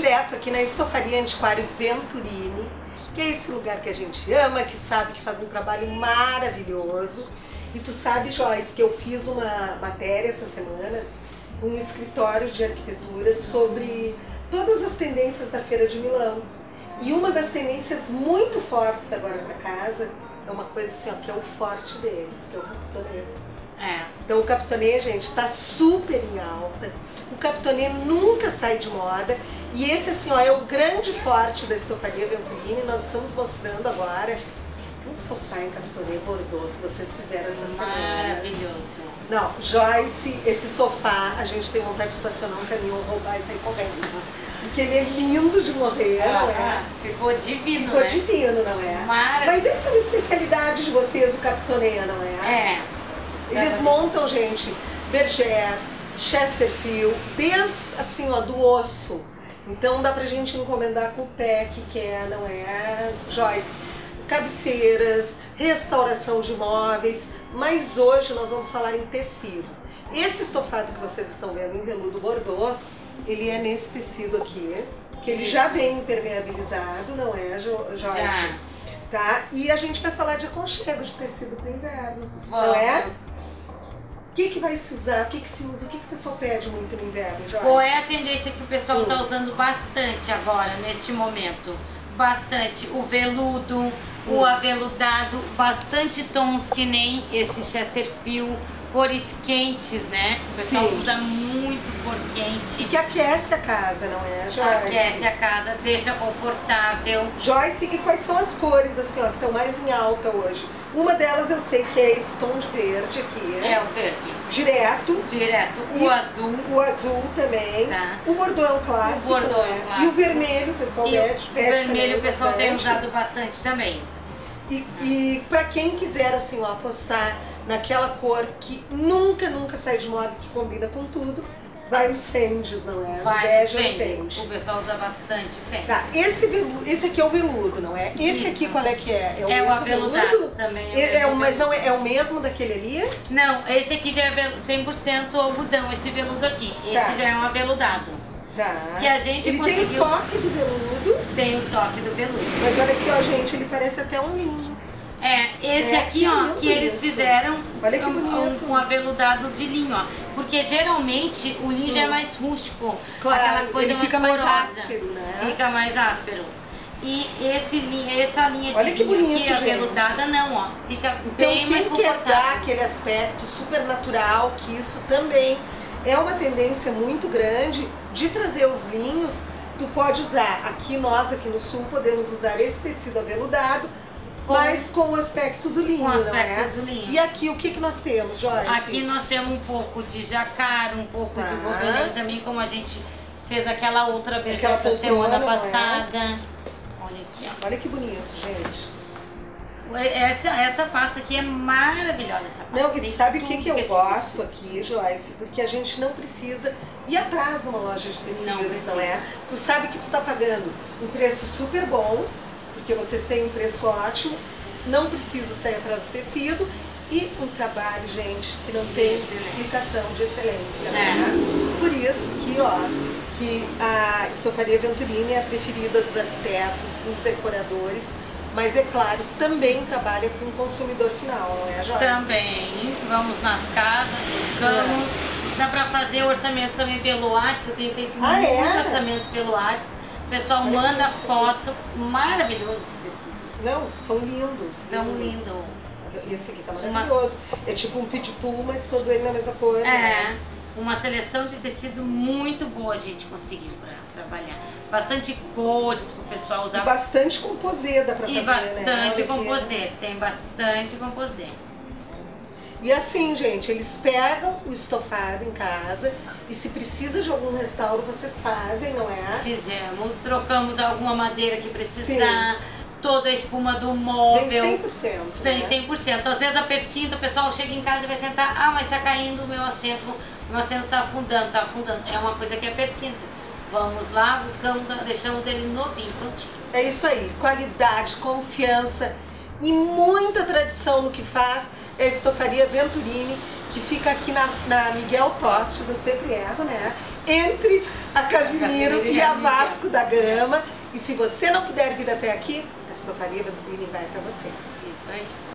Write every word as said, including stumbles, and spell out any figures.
direto aqui na Estofaria Antiquário Venturini, que é esse lugar que a gente ama, que sabe que faz um trabalho maravilhoso. E tu sabe, Joyce, que eu fiz uma matéria essa semana, um escritório de arquitetura sobre todas as tendências da Feira de Milão. E uma das tendências muito fortes agora para casa é uma coisa assim, ó, que é o forte deles, que é o capitoné. É. Então o capitoné, gente, está super em alta. O capitoné nunca sai de moda. E esse, assim, ó, é o grande forte da Estofaria Venturini. Nós estamos mostrando agora um sofá em capitoné bordô que vocês fizeram essa semana. Maravilhoso. Não, Joyce, esse sofá, a gente tem vontade de estacionar um caminhão, roubar e sair correndo. Porque ele é lindo de morrer, ah, não é? Ficou divino, Ficou né? divino, não é? Maravilha. Mas essa é uma especialidade de vocês, o capitoné, não é? É. Eles montam, gente, Bergers, Chesterfield, desde, assim, ó, do osso. Então dá pra gente encomendar com o pé que quer, não é, Joyce? Cabeceiras, restauração de móveis, mas hoje nós vamos falar em tecido. Esse estofado que vocês estão vendo em veludo bordô, ele é nesse tecido aqui, que ele já vem impermeabilizado, não é, Jo Joyce? Já. Tá? E a gente vai falar de aconchego de tecido para o inverno, Bom, não é? O que, que vai se usar, o que, que se usa, o que, que o pessoal pede muito no inverno, Joyce? Qual é a tendência que o pessoal está usando bastante agora, neste momento? Bastante o veludo, o aveludado, bastante tons que nem esse Chesterfield, cores quentes, né? O pessoal Sim. usa muito cor quente. E que aquece a casa, não é, Joyce? Aquece a casa, deixa confortável. Joyce, e quais são as cores, assim, ó, que estão mais em alta hoje? Uma delas eu sei que é esse tom de verde aqui. É, o verde. Direto. Direto. O e azul. O azul também. Tá. O bordô é um clássico. O bordô é um clássico. E o vermelho, o pessoal e pede, o pede vermelho o pessoal bastante. tem usado bastante também. E, e pra quem quiser, assim, ó, apostar naquela cor que nunca, nunca sai de moda, que combina com tudo, vai nos fendes, não é? Vai bege nos fendes. O pessoal usa bastante fendes. Tá, esse, veludo, esse aqui é o veludo, não é? Esse Isso. aqui qual é que é? É o, é o aveludado também. É é, é, mas não é, é o mesmo daquele ali? Não, esse aqui já é cem por cento algodão, esse veludo aqui. Esse tá. já é um aveludado. Tá. Que a gente ele conseguiu... tem o toque do veludo. Tem o toque do veludo. Mas olha aqui, ó, gente, ele parece até um linho. É, esse é, aqui, que ó, que eles isso. fizeram olha que um, um, um aveludado de linho, ó. Porque geralmente o linho hum. já é mais rústico. Claro, aquela coisa ele fica mais, mais áspero, né? Fica mais áspero. E esse linha, essa linha de olha que bonito, linho aqui, gente. aveludada, não, ó. Fica então, bem mais confortável. Então quem quer dar aquele aspecto super natural, que isso também é uma tendência muito grande de trazer os linhos, tu pode usar, aqui nós aqui no sul podemos usar esse tecido aveludado, com, mas com o aspecto do linho, com não é? Do linho. E aqui o que, que nós temos, Joyce? Aqui nós temos um pouco de jacar, um pouco tá. de bobina também, como a gente fez aquela outra versão da semana passada. É? Olha aqui, ó. Olha que bonito, gente. Essa, essa pasta aqui é maravilhosa, essa pasta. Não, e sabe o que, que eu que gosto precisa. aqui, Joyce? Porque a gente não precisa ir atrás de uma loja de tecidos, não, não é? Tu sabe que tu tá pagando um preço super bom, porque vocês têm um preço ótimo, não precisa sair atrás do tecido, e um trabalho, gente, que não tem explicação de excelência, é. né? Por isso que, ó, que a Estofaria Venturini é a preferida dos arquitetos, dos decoradores, mas, é claro, também trabalha com o consumidor final, não é, Joyce? Também. Vamos nas casas, buscamos. É. Dá para fazer o orçamento também pelo WhatsApp. Eu tenho feito ah, muito é? orçamento pelo WhatsApp. O pessoal Olha manda foto. Maravilhosos esses tecidos. Não, são lindos. São lindos. lindos. Esse aqui tá maravilhoso. Uma... É tipo um pitbull, mas todo ele na mesma cor. É. Né? Uma seleção de tecido muito boa a gente conseguiu para trabalhar. Bastante cores para o pessoal usar. E bastante composeda para fazer, bastante né? bastante composê, tem bastante composê. E assim, gente, eles pegam o estofado em casa e se precisa de algum restauro, vocês fazem, não é? Fizemos, trocamos alguma madeira que precisar. Sim. Toda a espuma do móvel. Tem cem por cento. Tem cem por cento. Né? Às vezes a persinta, o pessoal chega em casa e vai sentar. Ah, mas tá caindo o meu assento. O meu assento tá afundando, tá afundando. É uma coisa que é persinta. Vamos lá, buscamos, deixamos ele novinho, prontinho. É isso aí. Qualidade, confiança e muita tradição no que faz. É a Estofaria Venturini, que fica aqui na, na Miguel Tostes, eu sempre erro, né? Entre a Casimiro, Casimiro e a Vasco da Gama. E se você não puder vir até aqui, a Estofaria Venturini vai para você. Isso aí.